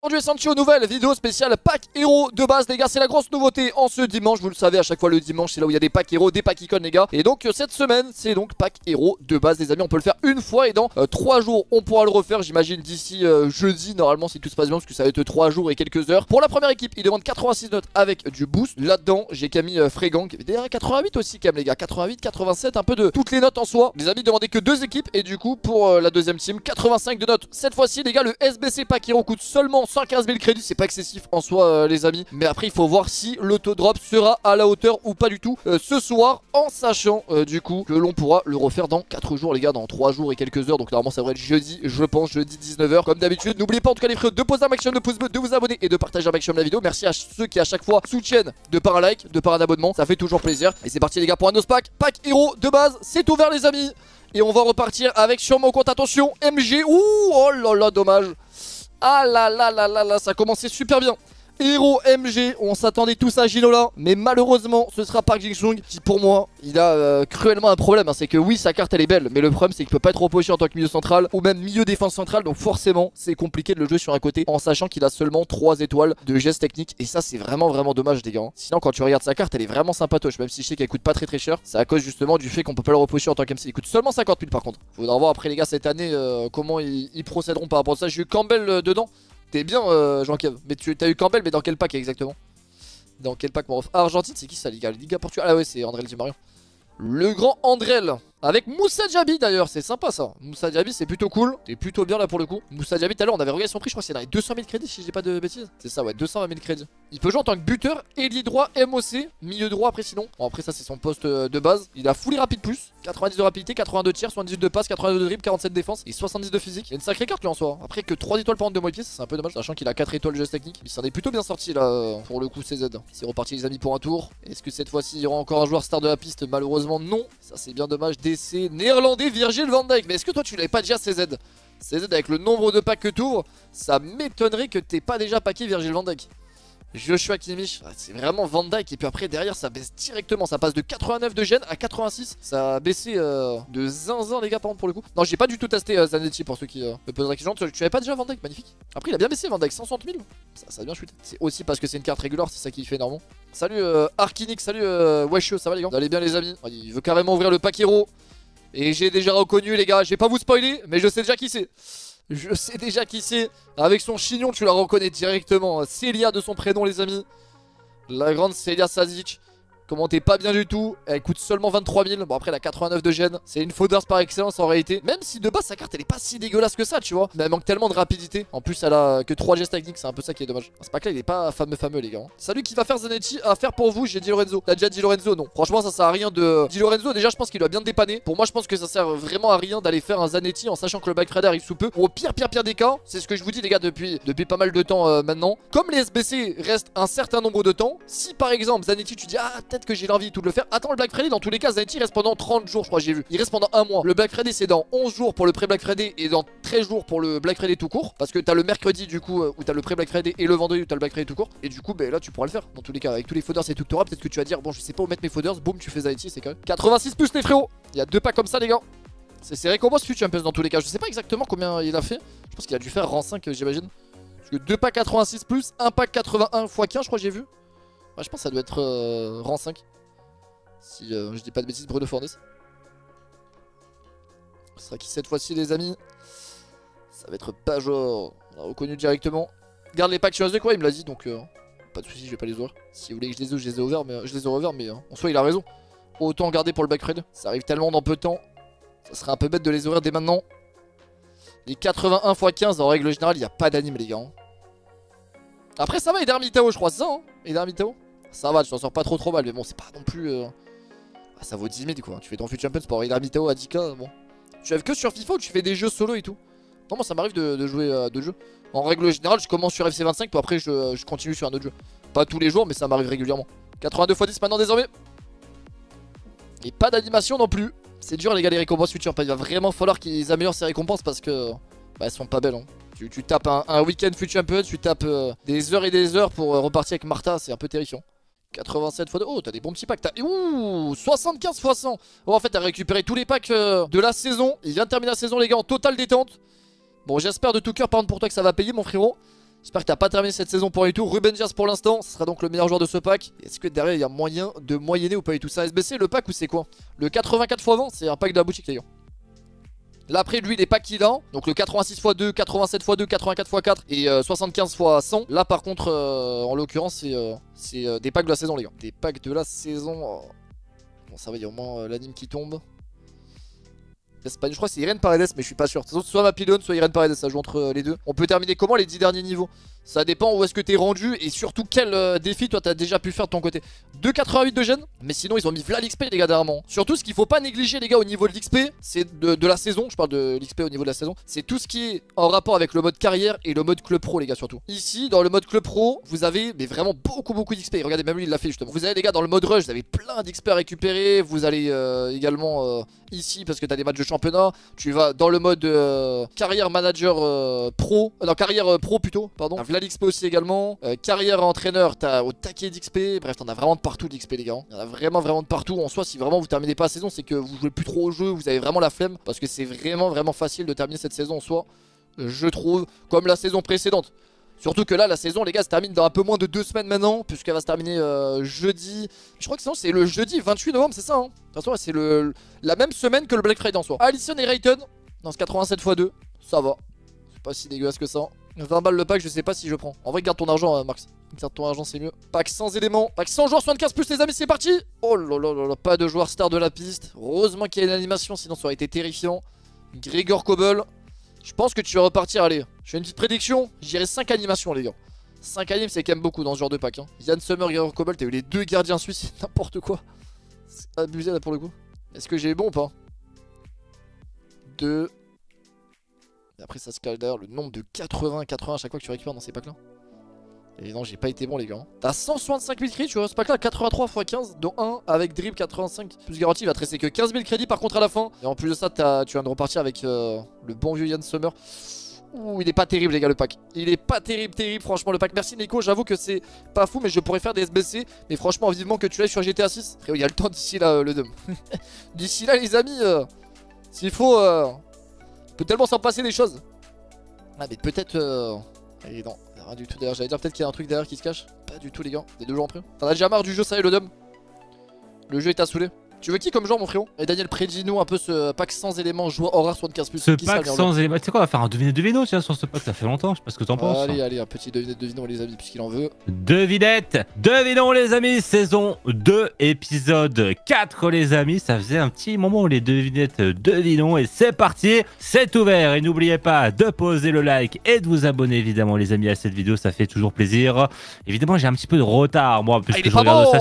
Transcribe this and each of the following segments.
Aujourd'hui Sancho, nouvelle vidéo spéciale pack héros de base les gars, c'est la grosse nouveauté en ce dimanche, vous le savez à chaque fois le dimanche c'est là où il y a des packs héros, des packs icônes les gars. Et donc cette semaine c'est donc pack héros de base les amis, on peut le faire une fois et dans 3 jours on pourra le refaire j'imagine d'ici jeudi normalement si tout se passe bien parce que ça va être 3 jours et quelques heures. Pour la première équipe il demande 86 notes avec du boost, là-dedans j'ai Camille Fregank, derrière 88 aussi Cam les gars, 88, 87, un peu de toutes les notes en soi. Les amis demandaient que 2 équipes et du coup pour la deuxième team 85 de notes. Cette fois-ci les gars le SBC pack héros coûte seulement 115 000 crédits, c'est pas excessif en soi les amis. Mais après il faut voir si l'autodrop sera à la hauteur ou pas du tout ce soir. En sachant du coup que l'on pourra le refaire dans 4 jours les gars, dans 3 jours et quelques heures. Donc normalement ça devrait être jeudi je pense, jeudi 19 h comme d'habitude. N'oubliez pas en tout cas les frérots de poser un maximum de pouces bleus, de vous abonner et de partager un maximum la vidéo. Merci à ceux qui à chaque fois soutiennent de par un like, de par un abonnement, ça fait toujours plaisir. Et c'est parti les gars pour un nos pack, pack héros de base, c'est ouvert les amis. Et on va repartir avec sur mon compte, attention MG, ouh, oh là là dommage. Ah là là là là là, ça commençait super bien. Héros MG, on s'attendait tous à Ginola, mais malheureusement ce sera Park Jin Sung qui pour moi, il a cruellement un problème, hein. C'est que oui sa carte elle est belle, mais le problème c'est qu'il peut pas être reposé en tant que milieu central ou même milieu défense centrale, donc forcément c'est compliqué de le jouer sur un côté en sachant qu'il a seulement 3 étoiles de gestes techniques et ça c'est vraiment dommage les gars, hein. Sinon quand tu regardes sa carte elle est vraiment sympatoche, même si je sais qu'elle coûte pas très cher, c'est à cause justement du fait qu'on peut pas le reposé en tant qu'MC, il coûte seulement 50 000 par contre. Faudra voir après les gars cette année comment ils procéderont par rapport à ça, j'ai eu Campbell dedans. T'es bien Jean-Kev, mais tu as eu Campbell, mais dans quel pack exactement? Dans quel pack mon ref? Ah, Argentine, c'est qui ça Liga? Liga Portugal. Ah ouais, c'est André Di Marion. Le grand André avec Moussa Djabi d'ailleurs, c'est sympa ça. Moussa Djabi c'est plutôt cool, t'es plutôt bien là pour le coup. Moussa Djabi tout à l'heure on avait regardé son prix, je crois que c'est dans les 200 000 crédits si je dis pas de bêtises. C'est ça ouais, 220 000 crédits. Il peut jouer en tant que buteur, ailier droit, MOC, milieu droit après sinon. Bon après ça c'est son poste de base. Il a full rapide plus, 90 de rapidité, 82 tirs, 78 de passe, 82 de dribble, 47 défense et 70 de physique. Il y a une sacrée carte là en soi. Après que 3 étoiles par an de moitié, c'est un peu dommage, sachant qu'il a 4 étoiles de geste technique. Il s'en est plutôt bien sorti là pour le coup CZ. C'est reparti les amis pour un tour. Est-ce que cette fois-ci il y aura encore un joueur star de la piste? Malheureusement non. Ça c'est bien dommage. C'est néerlandais Virgil van Dijk. Mais est-ce que toi tu l'avais pas déjà CZ? CZ avec le nombre de packs que t'ouvres, ça m'étonnerait que t'aies pas déjà packé Virgil van Dijk. Joshua Kimmich, c'est vraiment Van Dijk. Et puis après derrière ça baisse directement, ça passe de 89 de gêne à 86. Ça a baissé de zinzin les gars par contre pour le coup. Non j'ai pas du tout testé Zanetti pour ceux qui me posent la question. Tu avais pas déjà Van Dijk, magnifique. Après il a bien baissé Van Dijk, 160 000. Ça a bien chuté. C'est aussi parce que c'est une carte régulière, c'est ça qui fait énormément. Salut Arkinik, salut Wesh, ça va les gars? Vous allez bien les amis? Il veut carrément ouvrir le pack héros. Et j'ai déjà reconnu les gars, je vais pas vous spoiler mais je sais déjà qui c'est. Je sais déjà qui c'est. Avec son chignon tu la reconnais directement, Célia de son prénom les amis. La grande Célia Sazic. Comment t'es pas bien du tout. Elle coûte seulement 23 000. Bon après elle a 89 de gêne. C'est une faudeuse par excellence en réalité. Même si de base sa carte elle est pas si dégueulasse que ça tu vois, mais elle manque tellement de rapidité. En plus elle a que 3 gestes techniques, c'est un peu ça qui est dommage. C'est pas que là il est pas fameux les gars, hein. Salut qui va faire Zanetti à faire pour vous, j'ai Di Lorenzo. T'as déjà Di Lorenzo? Non. Franchement ça sert à rien de... Di Lorenzo déjà je pense qu'il doit bien dépanner. Pour moi je pense que ça sert vraiment à rien d'aller faire un Zanetti en sachant que le backtrade arrive sous peu. Au pire des cas, c'est ce que je vous dis les gars depuis pas mal de temps maintenant. Comme les SBC restent un certain nombre de temps, si par exemple Zanetti tu dis ah peut-être que j'ai l'envie de le faire. Attends le Black Friday, dans tous les cas Zanetti reste pendant 30 jours je crois j'ai vu. Il reste pendant un mois. Le Black Friday c'est dans 11 jours pour le pré-Black Friday et dans 13 jours pour le Black Friday tout court. Parce que t'as le mercredi du coup où t'as le pré-Black Friday et le vendredi où t'as le Black Friday tout court. Et du coup bah, là tu pourras le faire. Dans tous les cas avec tous les fodders et tout que t'auras, peut-être que tu vas dire bon je sais pas où mettre mes fodders, boum tu fais Zanetti c'est quand même 86 plus les frérots. Il y a 2 packs comme ça les gars. C'est récompense Future Champions dans tous les cas. Je sais pas exactement combien il a fait. Je pense qu'il a dû faire rang 5 j'imagine. Parce que 2 packs 86 plus, 1 pack 81 x 15 je crois j'ai vu. Ouais, je pense que ça doit être rang 5. Si je dis pas de bêtises, Bruno Fornès. Ce sera qui cette fois-ci, les amis? Ça va être Pajor. On a reconnu directement. Garde les packs sur de quoi il me l'a dit, donc pas de soucis, je vais pas les ouvrir. Si vous voulez que je les ouvre, je les ai ouverts, mais, en soi, il a raison. Autant garder pour le back raid. Ça arrive tellement dans peu de temps. Ça serait un peu bête de les ouvrir dès maintenant. Les 81 x 15, en règle générale, il n'y a pas d'anime, les gars. Hein. Après, ça va, Eder Mitao, je crois, c'est ça, hein, Eder Mitao. Ça va, tu t'en sors pas trop mal, mais bon, c'est pas non plus. Ah, ça vaut 10 000 quoi. Tu fais ton Future Champions pour Eder Mitao à 10 000, bon. Tu rêves que sur FIFA ou tu fais des jeux solo et tout? Non, moi ça m'arrive de jouer à deux jeux. En règle générale, je commence sur FC25, puis après je continue sur un autre jeu. Pas tous les jours, mais ça m'arrive régulièrement. 82 x 10 maintenant désormais. Et pas d'animation non plus. C'est dur, les gars, les récompenses Future. Il va vraiment falloir qu'ils améliorent ces récompenses parce que. Bah, elles sont pas belles, hein. Tu tapes un week-end Future Champions, tu tapes des heures et des heures pour repartir avec Martha, c'est un peu terrifiant. 87 x 2. Oh, t'as des bons petits packs. Ouh, 75 x 100. Oh, en fait, t'as récupéré tous les packs de la saison. Il vient de terminer la saison, les gars, en totale détente. Bon, j'espère de tout cœur, par contre, pour toi que ça va payer, mon frérot. J'espère que t'as pas terminé cette saison pour du tout. Ruben Dias pour l'instant, ce sera donc le meilleur joueur de ce pack. Est-ce que derrière il y a moyen de moyenner ou pas du tout ça? SBC, le pack ou c'est quoi? Le 84 x 20, c'est un pack de la boutique d'ailleurs. Là après lui les packs qu'il a, donc le 86 x 2, 87 x 2, 84 x 4 et 75 x 100. Là par contre en l'occurrence c'est des packs de la saison les gars. Des packs de la saison. Bon ça va, il y a au moins l'anime qui tombe. Je crois que c'est Irène Paredes, mais je suis pas sûr. Soit ma pilonne, soit Irène Paredes, ça joue entre les deux. On peut terminer comment les 10 derniers niveaux? Ça dépend où est-ce que t'es rendu et surtout quel défi toi t'as déjà pu faire de ton côté. 2,88 de gêne, mais sinon ils ont mis v'là l'XP les gars dernièrement. Surtout ce qu'il faut pas négliger les gars au niveau de l'XP, c'est de la saison, je parle de l'XP au niveau de la saison, c'est tout ce qui est en rapport avec le mode carrière et le mode club pro les gars surtout. Ici dans le mode club pro, vous avez mais vraiment beaucoup d'XP. Regardez même lui il l'a fait justement. Vous avez les gars dans le mode rush, vous avez plein d'XP à récupérer. Vous allez également ici parce que t'as des matchs de championnat. Tu vas dans le mode carrière manager pro, non carrière pro plutôt, pardon. L'XP aussi également, carrière entraîneur, t'as au taquet d'XP, bref t'en as vraiment de partout d'XP les gars, il y en a vraiment de partout. En soi si vraiment vous terminez pas la saison c'est que vous jouez plus trop au jeu, vous avez vraiment la flemme, parce que c'est vraiment facile de terminer cette saison en soi, je trouve, comme la saison précédente. Surtout que là la saison les gars se termine dans un peu moins de 2 semaines maintenant, puisqu'elle va se terminer jeudi. Je crois que sinon c'est le jeudi 28 novembre, c'est ça hein. De toute façon c'est la même semaine que le Black Friday en soi. Allison et Rayton dans ce 87 x 2, ça va, c'est pas si dégueulasse que ça. 20 balles le pack, je sais pas si je prends. En vrai garde ton argent Max, garde ton argent c'est mieux. Pack sans éléments, pack 100 joueurs 75 plus les amis, c'est parti. Oh là là là, pas de joueur star de la piste. Heureusement qu'il y a une animation, sinon ça aurait été terrifiant. Gregor Kobel, je pense que tu vas repartir, allez. Je fais une petite prédiction, j'irai 5 animations les gars. 5 animes c'est quand même beaucoup dans ce genre de pack hein. Yann Sommer, Gregor Kobel, t'as eu les deux gardiens suisses, c'est n'importe quoi. C'est abusé là pour le coup. Est-ce que j'ai bon ou pas? 2. Et après ça se calme d'ailleurs le nombre de 80 à chaque fois que tu récupères dans ces packs là. Et non j'ai pas été bon les gars. T'as 165 000 crédits, tu vois ce pack là, 83 x 15, dont 1 avec dribble 85 plus garantie, il va te rester que 15 000 crédits par contre à la fin. Et en plus de ça tu viens de repartir avec le bon vieux Yann Sommer. Ouh il est pas terrible les gars le pack. Il est pas terrible franchement le pack. Merci Nico, j'avoue que c'est pas fou mais je pourrais faire des SBC. Mais franchement vivement que tu ailles sur GTA 6. Il y a le temps d'ici là le dum. D'ici là les amis, s'il faut... peut tellement s'en passer des choses. Ah mais peut-être allez non, rien du tout derrière, j'allais dire peut-être qu'il y a un truc derrière qui se cache. Pas du tout les gars, les deux joueurs en prêt. T'en as déjà marre du jeu, ça y est le dum. Le jeu est à saouler. Tu veux qui comme joueur mon frérot? Et Daniel Predino, un peu ce pack sans éléments, joueur horreur 75+. Ce pack sans éléments, tu sais quoi, on va faire un devinette-devino tiens sur ce pack, ça fait longtemps, je sais pas ce que t'en penses. Allez, allez, un petit devinette-devino les amis, puisqu'il en veut. Devinette, devinons les amis, saison 2, épisode 4 les amis, ça faisait un petit moment où les devinettes devinons et c'est parti, c'est ouvert. Et n'oubliez pas de poser le like et de vous abonner évidemment les amis à cette vidéo, ça fait toujours plaisir. Évidemment j'ai un petit peu de retard moi, puisque je regarde ça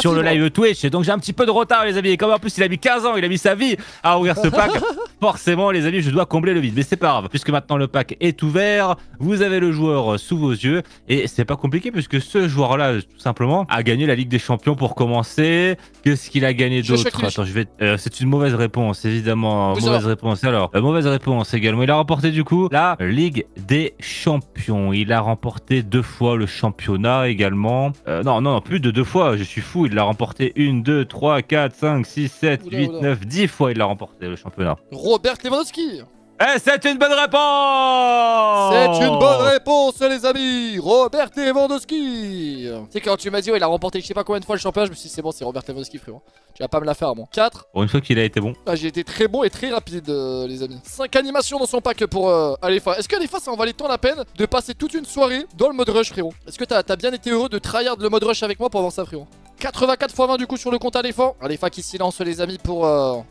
sur le live Twitch, donc j'ai un petit peu de retard les amis, et comme en plus il a mis 15 ans, il a mis sa vie à ouvrir ce pack, forcément les amis je dois combler le vide, mais c'est pas grave puisque maintenant le pack est ouvert, vous avez le joueur sous vos yeux et c'est pas compliqué puisque ce joueur là tout simplement a gagné la Ligue des Champions pour commencer. Qu'est-ce qu'il a gagné d'autre? Attends, je vais... c'est une mauvaise réponse évidemment, mauvaise réponse, alors mauvaise réponse également. Il a remporté du coup la Ligue des Champions, il a remporté 2 fois le championnat également, non plus de 2 fois, je suis fou, il l'a remporté 1, 2, 3, 4, 5, 6, 7, 8, 9, 10 fois il l'a remporté le championnat. Robert Lewandowski. Et c'est une bonne réponse. C'est une bonne réponse les amis, Robert Lewandowski. Tu sais quand tu m'as dit ouais, il a remporté je sais pas combien de fois le championnat, je me suis dit c'est bon, c'est Robert Lewandowski frérot. Tu vas pas me la faire à moi. 4. Pour une fois qu'il a été bon. Ah, j'ai été très bon et très rapide les amis. 5 animations dans son pack pour Alepha. Est-ce qu'Alepha ça en valait tant la peine de passer toute une soirée dans le mode rush frérot? Est-ce que t'as bien été heureux de tryhard le mode rush avec moi pour avoir ça frérot? 84 x 20 du coup sur le compte Alepha. Alepha qui s'y lance les amis pour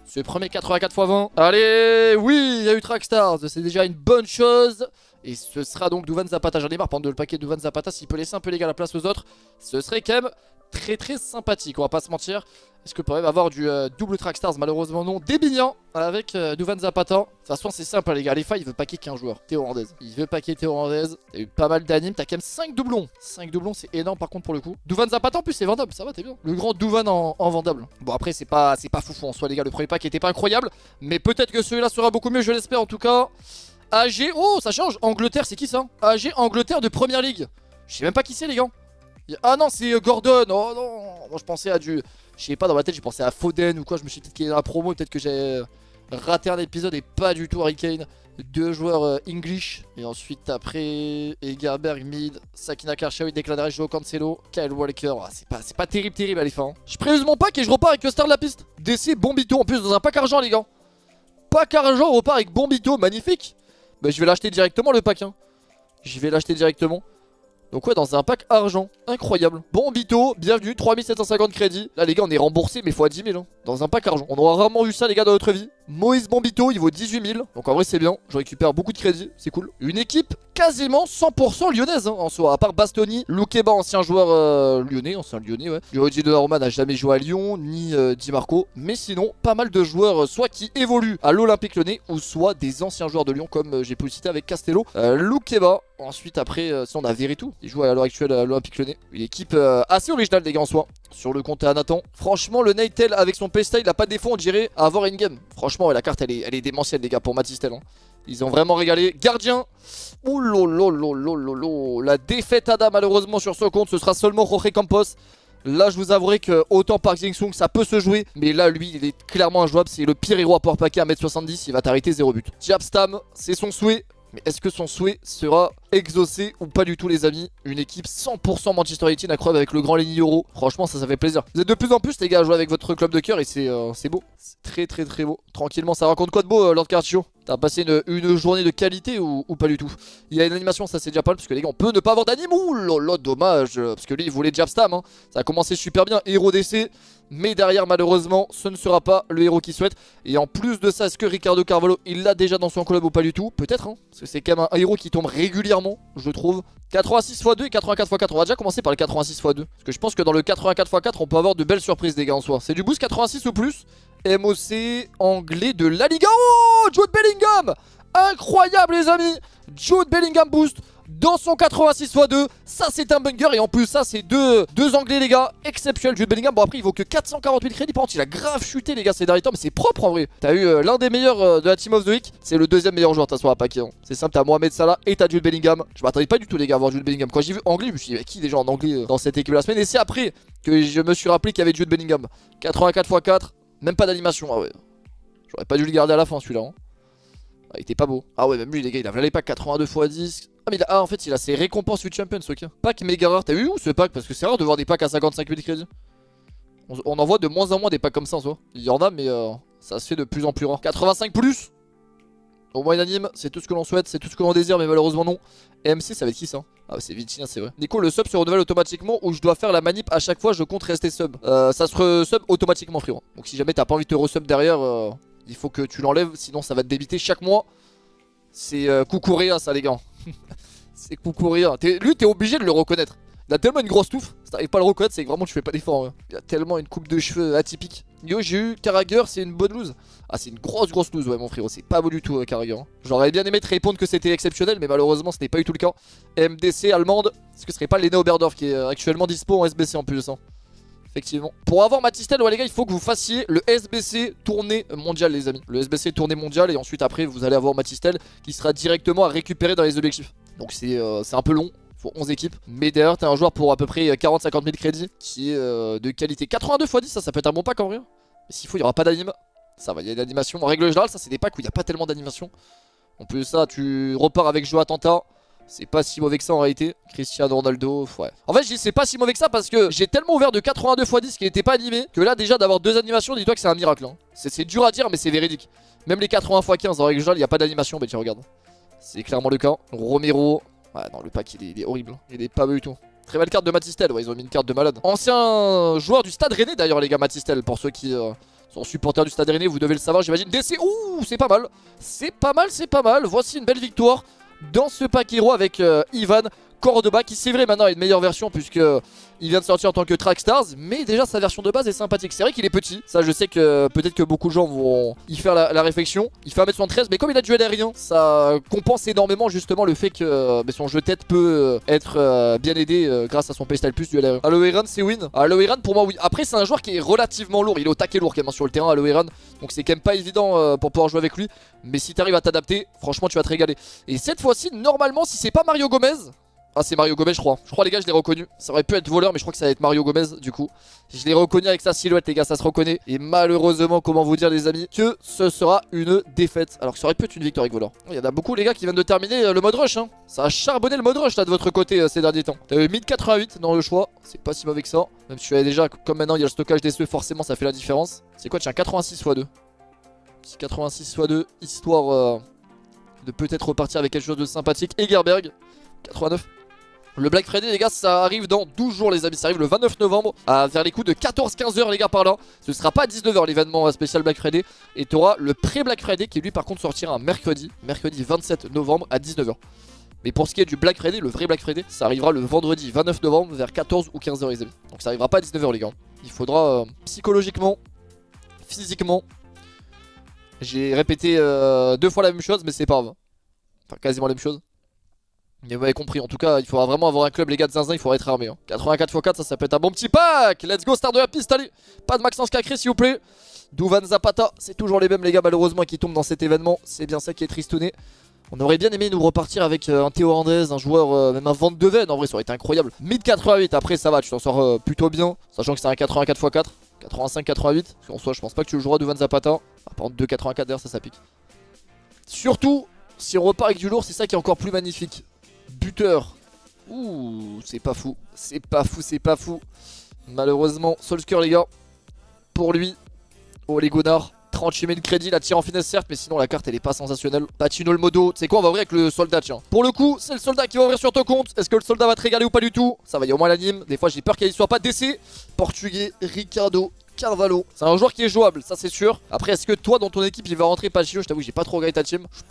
ce premier 84 x 20. Allez, oui, il y a eu Trackstars, c'est déjà une bonne chose. Et ce sera donc Duván Zapata. J'en ai marre pendant le paquet de Duván Zapata. S'il peut laisser un peu les gars la place aux autres, ce serait quand même très sympathique, on va pas se mentir. Est-ce que peut même avoir du double Trackstars? Malheureusement non. Débignan avec Duván Zapata. De toute façon c'est simple les gars, Alepha il veut paquer qu'un joueur, Théo Randaise. Il veut paquer Théo Randaise. T'as eu pas mal d'animes, t'as quand même 5 doublons. 5 doublons c'est énorme par contre pour le coup. Duván Zapata en plus c'est vendable, ça va, t'es bien. Le grand Duván en vendable. Bon après c'est pas foufou en soi les gars, le premier pack était pas incroyable. Mais peut-être que celui-là sera beaucoup mieux, je l'espère en tout cas. AG, oh ça change, Angleterre c'est qui ça? AG Angleterre de Première Ligue. Je sais même pas qui c'est les gars. Ah non c'est Gordon, oh non. Moi je pensais à du... Je sais pas, dans ma tête j'ai pensé à Foden ou quoi, je me suis dit peut-être qu'il y a la promo, peut-être que j'ai raté un épisode et pas du tout Harry Kane. Deux joueurs English. Et ensuite après Egerberg, Mid, Sakina Karchaoui, Declan Rice, Joao Cancelo, Kyle Walker. Ah, c'est pas terrible, terrible à l'époque. Je préuse mon pack et je repars avec le star de la piste. DC Bombito en plus dans un pack argent les gars. Pack argent, on repart avec Bombito, magnifique. Bah je vais l'acheter directement le pack hein. Je vais l'acheter directement. Donc ouais, dans un pack argent, incroyable. Bombito, bienvenue, 3750 crédits. Là les gars on est remboursé mais fois 10 000 hein. Dans un pack argent, on aura rarement eu ça les gars dans notre vie. Moïse Bombito, il vaut 18 000. Donc en vrai c'est bien, je récupère beaucoup de crédits, c'est cool. Une équipe quasiment 100% lyonnaise hein, en soi. À part Bastoni, Lukeba, ancien joueur lyonnais, ancien lyonnais ouais. Giorgio Donnarumma n'a jamais joué à Lyon, ni Di Marco. Mais sinon, pas mal de joueurs soit qui évoluent à l'Olympique Lyonnais, ou soit des anciens joueurs de Lyon, comme j'ai pu le citer avec Castello. Lukeba, ensuite après, si on a Veretout, il joue à l'heure actuelle à l'Olympique Lyonnais. Une équipe assez originale des gars en soi. Sur le compte à Nathan. Franchement, le Neytel avec son Pesta, il a pas défaut, on dirait, à avoir une game. Franchement, la carte, elle est démentielle, les gars, pour Matistel. Hein. Ils ont vraiment régalé. Gardien. Ouh lololololololo. La défaite à Da, malheureusement, sur ce compte, ce sera seulement Jorge Campos. Là, je vous avouerai que autant Park Jin Sung, ça peut se jouer. Mais là, lui, il est clairement injouable. C'est le pire héros à pouvoir paquer à 1m70. Il va t'arrêter 0 but. Jaap Stam, c'est son souhait. Mais est-ce que son souhait sera exaucé ou pas du tout les amis? Une équipe 100% Manchester United incroyable avec le grand Lenny Euro. Franchement ça fait plaisir. Vous êtes de plus en plus les gars à jouer avec votre club de cœur et c'est beau. C'est très très très beau. Tranquillement, ça raconte quoi de beau Lord Caraccio? T'as passé une journée de qualité ou pas du tout? Il y a une animation, ça c'est déjà pas mal parce que les gars on peut ne pas avoir d'anime. Ouh là, dommage parce que lui il voulait Jaap Stam hein. Ça a commencé super bien, héros d'essai. Mais derrière malheureusement ce ne sera pas le héros qu'il souhaite. Et en plus de ça, est-ce que Ricardo Carvalho il l'a déjà dans son club ou pas du tout? Peut-être hein, parce que c'est quand même un héros qui tombe régulièrement je trouve. 86 × 2 et 84 × 4. On va déjà commencer par le 86 × 2 parce que je pense que dans le 84 × 4 on peut avoir de belles surprises des gars en soi. C'est du boost 86 ou plus. MOC anglais de la Liga. Oh Jude Bellingham, incroyable les amis. Jude Bellingham boost dans son 86 × 2, ça c'est un bunker et en plus ça c'est deux anglais les gars, exceptionnel Jude Bellingham. Bon après il vaut que 448 crédits, par contre il a grave chuté les gars ces derniers temps mais c'est propre en vrai. T'as eu l'un des meilleurs de la team of the week, c'est le deuxième meilleur joueur t'as soir à paquet. Hein. C'est simple, t'as Mohamed Salah et t'as Jude Bellingham. Je m'attendais pas du tout les gars à voir Jude Bellingham. Quand j'ai vu anglais, je me suis dit qui déjà en anglais dans cette équipe la semaine et c'est après que je me suis rappelé qu'il y avait Jude Bellingham. 84 × 4, même pas d'animation, ah ouais. J'aurais pas dû le garder à la fin celui-là. Hein. Ah, il était pas beau. Ah ouais même lui les gars il a valé pas 82 × 10. Ah mais en fait il a ses récompenses du Champions ok. Pack méga rare, t'as vu où ce pack? Parce que c'est rare de voir des packs à 55 000 crédits. On en voit de moins en moins des packs comme ça en soi. Il y en a mais ça se fait de plus en plus rare. 85 +. Au moins unanime, c'est tout ce que l'on souhaite, c'est tout ce que l'on désire mais malheureusement non. Et MC ça va être qui ça? Ah c'est Vitinha c'est vrai. Nico le sub se renouvelle automatiquement ou je dois faire la manip à chaque fois je compte rester sub? Ça se resub automatiquement frérot. Donc si jamais t'as pas envie de te resub derrière... Il faut que tu l'enlèves, sinon ça va te débiter chaque mois. C'est Kukurea ça les gars. C'est Kukurea. Lui t'es obligé de le reconnaître. Il a tellement une grosse touffe, si t'arrives pas à le reconnaître c'est que vraiment tu fais pas d'effort hein. Il a tellement une coupe de cheveux atypique. Yo j'ai eu Karager, c'est une bonne lose. Ah c'est une grosse lose ouais mon frérot, c'est pas beau du tout Karager hein. J'aurais bien aimé te répondre que c'était exceptionnel mais malheureusement ce n'est pas du tout le cas. MDC allemande, est-ce que ce serait pas Lena Oberdorf qui est actuellement dispo en SBC en plus hein. Effectivement. Pour avoir Matistel, ouais les gars, il faut que vous fassiez le SBC tournée mondiale les amis. Le SBC tournée mondiale et ensuite après vous allez avoir Matistel qui sera directement à récupérer dans les objectifs. Donc c'est un peu long, il faut 11 équipes. Mais derrière t'as un joueur pour à peu près 40 000 à 50 000 crédits qui est de qualité. 82 × 10, ça peut être un bon pack en vrai. Mais s'il faut il n'y aura pas d'anime, ça va, il y a une animation. En règle générale ça c'est des packs où il n'y a pas tellement d'animation. En plus de ça tu repars avec Joao Tanta. C'est pas si mauvais que ça en réalité. Cristiano Ronaldo, ouais. En fait, je dis c'est pas si mauvais que ça parce que j'ai tellement ouvert de 82 × 10 qui n'était pas animé que là, déjà d'avoir deux animations, dis-toi que c'est un miracle. Hein. C'est dur à dire, mais c'est véridique. Même les 80 × 15, en règle générale, il n'y a pas d'animation. Mais tiens, regarde. C'est clairement le cas. Romero, ouais, non, le pack il est horrible. Il est pas beau du tout. Très belle carte de Matistel, ouais, ils ont mis une carte de malade. Ancien joueur du Stade Rennais d'ailleurs, les gars, Matistel, pour ceux qui. Son supporter du Stade Rennais, vous devez le savoir, j'imagine. DC, ouh, c'est pas mal. C'est pas mal, c'est pas mal. Voici une belle victoire dans ce pack héros avec Ivan Cordoba qui c'est vrai maintenant est une meilleure version puisque il vient de sortir en tant que Trackstars. Mais déjà sa version de base est sympathique. C'est vrai qu'il est petit, ça je sais que peut-être que beaucoup de gens vont y faire la réflexion. Il fait 1m73 mais comme il a du aérien, ça compense énormément justement le fait que son jeu tête peut être bien aidé grâce à son Pestal Plus du aérien. Allo-Iran c'est win. Allo-Iran pour moi oui. Après c'est un joueur qui est relativement lourd, il est au taquet lourd quand même sur le terrain Allo-Iran. Donc c'est quand même pas évident pour pouvoir jouer avec lui. Mais si t'arrives à t'adapter, franchement tu vas te régaler. Et cette fois-ci normalement si c'est pas Mario Gomez, Ah, c'est Mario Gomez, je crois. Je crois, les gars, je l'ai reconnu. Ça aurait pu être voleur, mais je crois que ça va être Mario Gomez, du coup. Je l'ai reconnu avec sa silhouette, les gars, ça se reconnaît. Et malheureusement, comment vous dire, les amis, que ce sera une défaite. Alors que ça aurait pu être une victoire avec voleur. Il y en a beaucoup, les gars, qui viennent de terminer le mode rush. Hein. Ça a charbonné le mode rush, là, de votre côté, ces derniers temps. T'avais 1088 dans le choix. C'est pas si mauvais que ça. Même si tu avais déjà, comme maintenant, il y a le stockage des œufs, forcément, ça fait la différence. C'est quoi, tiens, 86 x 2. Si 86 x 2, histoire de peut-être repartir avec quelque chose de sympathique. Egerberg, 89. Le Black Friday, les gars, ça arrive dans 12 jours, les amis. Ça arrive le 29 novembre, vers les coups de 14-15h, les gars, par là. Ce sera pas à 19h l'événement spécial Black Friday. Et tu auras le pré-Black Friday qui, lui, par contre, sortira un mercredi, mercredi 27 novembre à 19h. Mais pour ce qui est du Black Friday, le vrai Black Friday, ça arrivera le vendredi 29 novembre vers 14 ou 15h, les amis. Donc ça arrivera pas à 19h, les gars. Il faudra psychologiquement, physiquement. J'ai répété 2 fois la même chose, mais c'est pas grave. Enfin, quasiment la même chose. Mais vous avez compris, en tout cas, il faudra vraiment avoir un club, les gars, de zinzin, il faudra être armé. Hein. 84 x 4, ça peut être un bon petit pack. Let's go, star de la piste, allez. Pas de Maxence Cacré, s'il vous plaît. Duván Zapata, c'est toujours les mêmes, les gars, malheureusement, qui tombent dans cet événement. C'est bien ça qui est tristouné. On aurait bien aimé nous repartir avec un Théo Randaise, un joueur, même un Van de Ven, en vrai, ça aurait été incroyable. 1088, après, ça va, tu t'en sors plutôt bien, sachant que c'est un 84 x 4. 85-88, parce qu'en soi, je pense pas que tu le joueras Duván Zapata. Ah, par contre, 2,84 derrière, ça pique. Surtout, si on repart avec du lourd, c'est ça qui est encore plus magnifique. Buteur. Ouh, c'est pas fou. C'est pas fou, c'est pas fou. Malheureusement, Solskjaer, les gars. Pour lui. Oh, les Gonards. 38 000 crédits, la tire en finesse, certes, mais sinon la carte elle est pas sensationnelle. Patino le modo, c'est quoi, on va ouvrir avec le soldat, tiens. Pour le coup, c'est le soldat qui va ouvrir sur ton compte. Est-ce que le soldat va te régaler ou pas du tout? Ça va, y a au moins l'anime. Des fois j'ai peur qu'il ne soit pas d'essai. Portugais, Ricardo Carvalho. C'est un joueur qui est jouable, ça c'est sûr. Après, est-ce que toi dans ton équipe il va rentrer? Patino, je t'avoue, j'ai pas trop regardé ta team. Je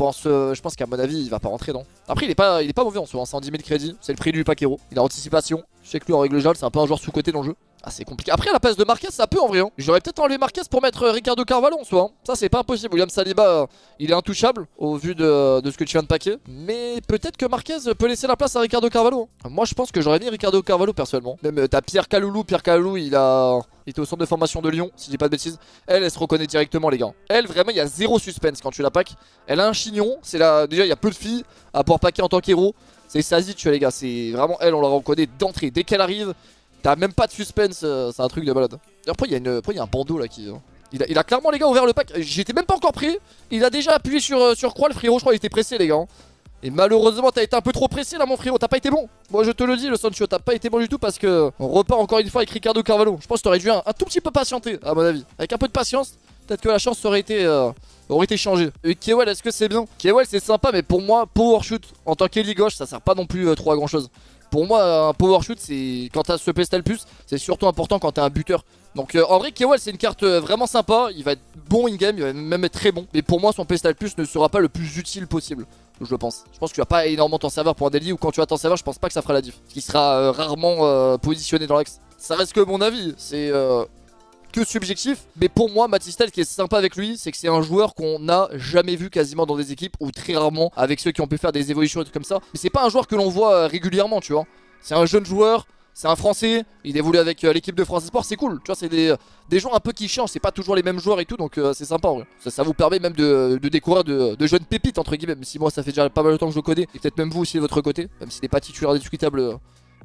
pense qu'à mon avis il va pas rentrer, non. Après, il est pas mauvais en soi, hein. 110 000 crédits, c'est le prix du paquero. Il a anticipation. Je sais que lui en règle générale, c'est un peu un joueur sous-côté dans le jeu. Ah, c'est compliqué. Après, à la place de Marquez, ça peut en vrai. Hein. J'aurais peut-être enlevé Marquez pour mettre Ricardo Carvalho en soi. Hein. Ça, c'est pas impossible. William Saliba, il est intouchable au vu de ce que tu viens de paquer. Mais peut-être que Marquez peut laisser la place à Ricardo Carvalho. Hein. Moi, je pense que j'aurais mis Ricardo Carvalho personnellement. Même t'as Pierre Caloulou. Pierre Caloulou, il était au centre de formation de Lyon, si je dis pas de bêtises. Elle se reconnaît directement, les gars. Elle, vraiment, il y a zéro suspense quand tu la pack. Elle a un chignon. C'est là, déjà, il y a peu de filles à pouvoir paquer en tant qu'héros. C'est Sazic, les gars. C'est vraiment elle, on la reconnaît d'entrée. Dès qu'elle arrive. T'as même pas de suspense, c'est un truc de malade. Après, il y a un bandeau là qui... Il a clairement, les gars, ouvert le pack. J'étais même pas encore prêt. Il a déjà appuyé sur croix, le frérot. Je crois qu'il était pressé, les gars. Hein. Et malheureusement, t'as été un peu trop pressé là, mon frérot. T'as pas été bon. Moi, je te le dis, le Sancho, t'as pas été bon du tout parce que on repart encore une fois avec Ricardo Carvalho. Je pense que t'aurais dû un tout petit peu patienter, à mon avis. Avec un peu de patience, peut-être que la chance aurait été changée. Et Kewell, est-ce que c'est bien? Kewell, c'est sympa, mais pour moi, power shoot en tant qu'ailier gauche, ça sert pas non plus trop à grand chose. Pour moi, un power shoot, c'est quand t'as ce pestel plus, c'est surtout important quand t'as un buteur. Donc en vrai, Kewell, c'est une carte vraiment sympa. Il va être bon in-game, il va même être très bon. Mais pour moi, son pestel plus ne sera pas le plus utile possible, je pense. Je pense que tu vas pas énormément t'en servir pour un daily, ou quand tu vas t'en servir, je pense pas que ça fera la diff. Ce qui sera rarement positionné dans l'axe. Ça reste que mon avis, c'est que subjectif. Mais pour moi, Matistel, ce qui est sympa avec lui, c'est que c'est un joueur qu'on n'a jamais vu quasiment dans des équipes, ou très rarement avec ceux qui ont pu faire des évolutions et tout comme ça. Mais c'est pas un joueur que l'on voit régulièrement, tu vois. C'est un jeune joueur, c'est un Français, il évolue avec l'équipe de France Sport, c'est cool. Tu vois, c'est des joueurs un peu qui changent, c'est pas toujours les mêmes joueurs et tout, donc c'est sympa en vrai. Ça vous permet même de découvrir de jeunes pépites, entre guillemets, même si moi ça fait déjà pas mal de temps que je le connais, et peut-être même vous aussi de votre côté, même s'il n'est pas titulaire discutable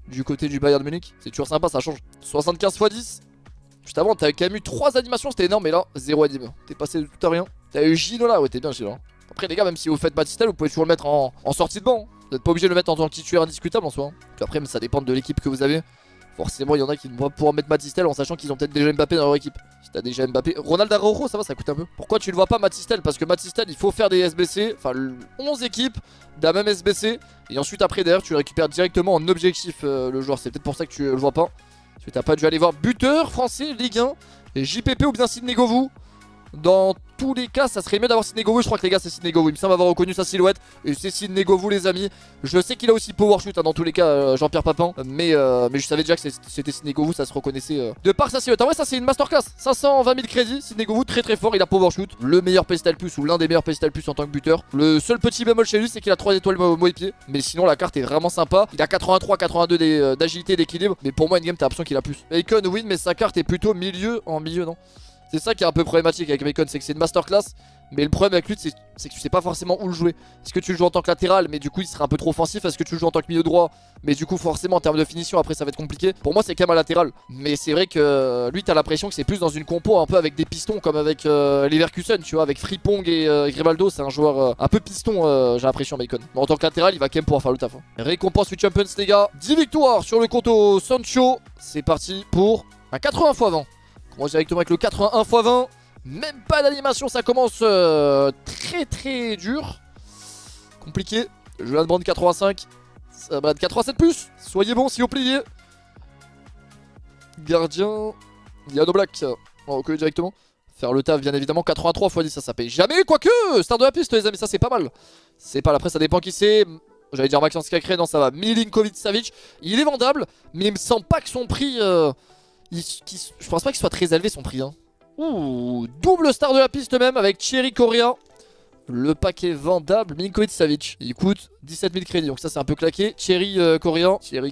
du côté du Bayern de Munich. C'est toujours sympa, ça change. 75 x 10. Juste avant, t'as quand même eu 3 animations, c'était énorme, mais là, 0 anime. T'es passé de tout à rien. T'as eu Ginola, ouais, t'es bien Ginola. Après, les gars, même si vous faites Matistel, vous pouvez toujours le mettre en sortie de banc. Hein. Vous n'êtes pas obligé de le mettre en tant que titulaire indiscutable en soi. Hein. Puis après, ça dépend de l'équipe que vous avez. Forcément, il y en a qui vont pouvoir mettre Matistel en sachant qu'ils ont peut-être déjà Mbappé dans leur équipe. Si t'as déjà Mbappé, Ronald Araujo, ça va, ça coûte un peu. Pourquoi tu le vois pas Matistel? Parce que Matistel, il faut faire des SBC, enfin 11 équipes d'un même SBC. Et ensuite, après, derrière, tu le récupères directement en objectif le joueur. C'est peut-être pour ça que tu le vois pas. T'as pas dû aller voir buteur français, Ligue 1, et JPP ou bien Sidney Govou. Dans tous les cas, ça serait mieux d'avoir Sidney Govou. Je crois que les gars, c'est Sidney Govou. Il me semble avoir reconnu sa silhouette. Et c'est Sidney Govou, les amis. Je sais qu'il a aussi power shoot, hein, dans tous les cas, Jean-Pierre Papin. Mais je savais déjà que c'était Sidney Govou, ça se reconnaissait de par sa silhouette. En vrai, ça, c'est une masterclass. 520 000 crédits. Sidney Govou, très très fort. Il a power shoot. Le meilleur pestal plus, ou l'un des meilleurs pestal plus en tant que buteur. Le seul petit bémol chez lui, c'est qu'il a 3 étoiles mot et pied. Mais sinon, la carte est vraiment sympa. Il a 83-82 d'agilité et d'équilibre. Mais pour moi, in-game, t'as l'impression qu'il a plus. Bacon, win, mais sa carte est plutôt milieu. En milieu, non? C'est ça qui est un peu problématique avec Bacon, c'est que c'est une masterclass. Mais le problème avec lui, c'est que tu sais pas forcément où le jouer. Est-ce que tu le joues en tant que latéral, mais du coup il sera un peu trop offensif? Est-ce que tu le joues en tant que milieu droit, mais du coup forcément en termes de finition après ça va être compliqué? Pour moi c'est quand même un latéral. Mais c'est vrai que lui t'as l'impression que c'est plus dans une compo un peu avec des pistons, comme avec Leverkusen, tu vois, avec Frimpong et Grimaldo. C'est un joueur un peu piston, j'ai l'impression, Bacon. Mais en tant que latéral il va quand même pouvoir faire le taf hein. Récompense du Champions les gars, 10 victoires sur le compte au Sancho. C'est parti pour un 80 x 20. Commence directement avec le 81 x 20. Même pas d'animation, ça commence très dur. Compliqué. Je la demande 85. Ça va de 87 plus. Soyez bon s'il vous plaît. Gardien. Yano Black. On va reculer directement. Faire le taf bien évidemment. 83 x 10, ça paye jamais. Quoique, star de la piste les amis, ça c'est pas mal. C'est pas mal, après ça dépend qui c'est. J'allais dire Maxence Cacré, non ça va. Milinkovic Savic, il est vendable. Mais il me semble pas que son prix... je pense pas qu'il soit très élevé son prix hein. Ouh, double star de la piste même avec Thierry Correa. Le paquet vendable, Milinkovic Savic. Il coûte 17 000 crédits, donc ça c'est un peu claqué. Thierry Correa, qui avait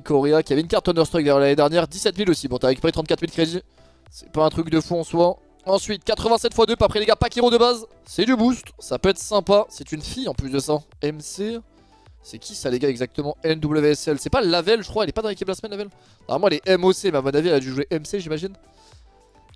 une carte Thunderstruck vers l'année dernière, 17 000 aussi. Bon, t'as récupéré 34 000 crédits. C'est pas un truc de fou en soi. Ensuite, 87 x 2, pas près les gars, pack hero de base. C'est du boost, ça peut être sympa. C'est une fille en plus de ça. MC, c'est qui ça les gars exactement? NWSL, c'est pas Lavelle je crois, elle est pas dans l'équipe de la semaine Lavelle. Normalement elle est MOC, mais à mon avis elle a dû jouer MC j'imagine.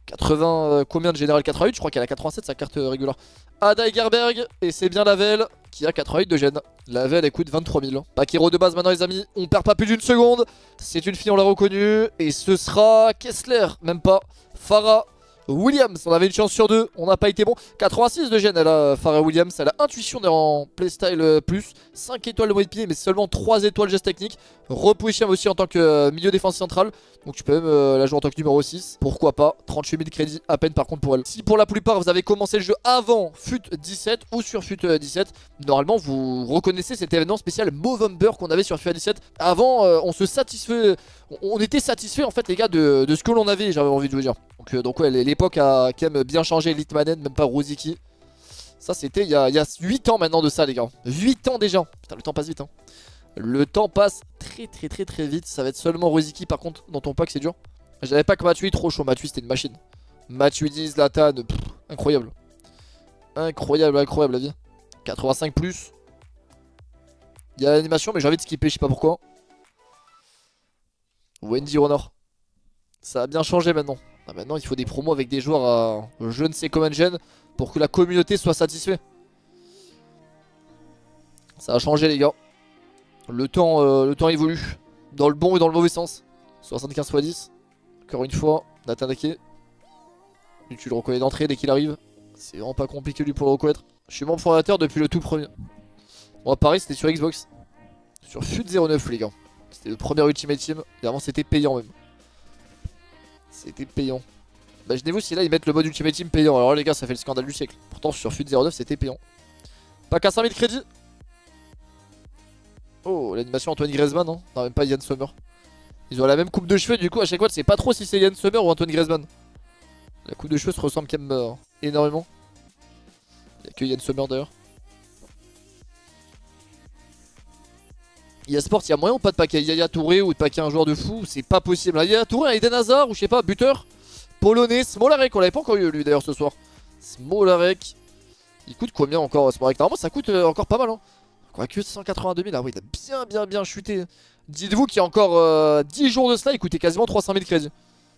80, combien de général? 88, je crois qu'elle a 87 sa carte régulière. Ada Egerberg, et c'est bien Lavelle qui a 88 de gène. Lavelle elle coûte 23 000. Pack hero de base maintenant les amis, on perd pas plus d'une seconde. C'est une fille, on l'a reconnue, et ce sera Kessler, même pas, Farah Williams. On avait une chance sur deux, on n'a pas été bon. 86 de gène elle a, Farah Williams, elle a intuition en playstyle plus, 5 étoiles de mois de pied mais seulement 3 étoiles geste technique. Reposition aussi en tant que milieu défense central. Donc tu peux même la jouer en tant que numéro 6. Pourquoi pas, 38 000 crédits à peine par contre pour elle. Si pour la plupart vous avez commencé le jeu avant FUT 17 ou sur FUT 17, normalement vous reconnaissez cet événement spécial Movember qu'on avait sur FUT 17. Avant on se satisfait, on était satisfait en fait les gars de ce que l'on avait, j'avais envie de vous dire. Donc ouais, l'époque a quand même bien changé, Litmanen, même pas Rosicki. Ça c'était il y a 8 ans maintenant de ça les gars, 8 ans déjà, putain le temps passe vite hein. Le temps passe très vite, ça va être seulement Rosicki par contre dans ton pack, c'est dur. J'avais pas que Matuidi, trop chaud, Matuidi c'était une machine. Matuidi, Zlatan, pff, incroyable. Incroyable la vie. 85 plus. Il y a l'animation mais j'ai envie de skipper, je sais pas pourquoi. Wendy Honor. Ça a bien changé maintenant. Ah, maintenant il faut des promos avec des joueurs à je ne sais combien de gènes pour que la communauté soit satisfaite. Ça a changé les gars. Le temps évolue. Dans le bon et dans le mauvais sens. 75 x 10. Encore une fois, Nathan Ake. Lui tu le reconnais d'entrée dès qu'il arrive. C'est vraiment pas compliqué lui pour le reconnaître. Je suis membre fondateur depuis le tout premier. Moi à Paris c'était sur Xbox. Sur FUT 09 les gars. C'était le premier Ultimate Team. Et avant c'était payant même. C'était payant. Imaginez-vous si là ils mettent le mode Ultimate Team payant. Alors là, les gars ça fait le scandale du siècle. Pourtant sur FUT 09 c'était payant. Pas qu'à 5000 crédits. Oh, l'animation Antoine Griezmann, hein. Non, même pas Yann Sommer. Ils ont la même coupe de cheveux, du coup à chaque fois tu sais pas trop si c'est Yann Sommer ou Antoine Griezmann. La coupe de cheveux se ressemble quand même énormément. Y'a que Yann Sommer d'ailleurs. Y'a Sport, y'a moyen ou pas de paquet Yaya Touré ou de paquet un joueur de fou? C'est pas possible. Yaya Touré, Eden Hazard ou je sais pas, buteur polonais, Smolarek, on l'avait pas encore eu lui d'ailleurs ce soir. Smolarek. Il coûte combien encore Smolarek? Normalement ça coûte encore pas mal hein. Quoique 182 000, ah oui, il a bien chuté. Dites-vous qu'il y a encore 10 jours de cela, il coûtait quasiment 300 000 crédits.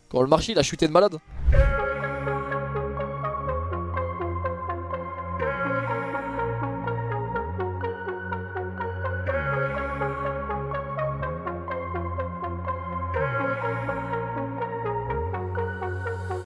Quand le marché, il a chuté de malade.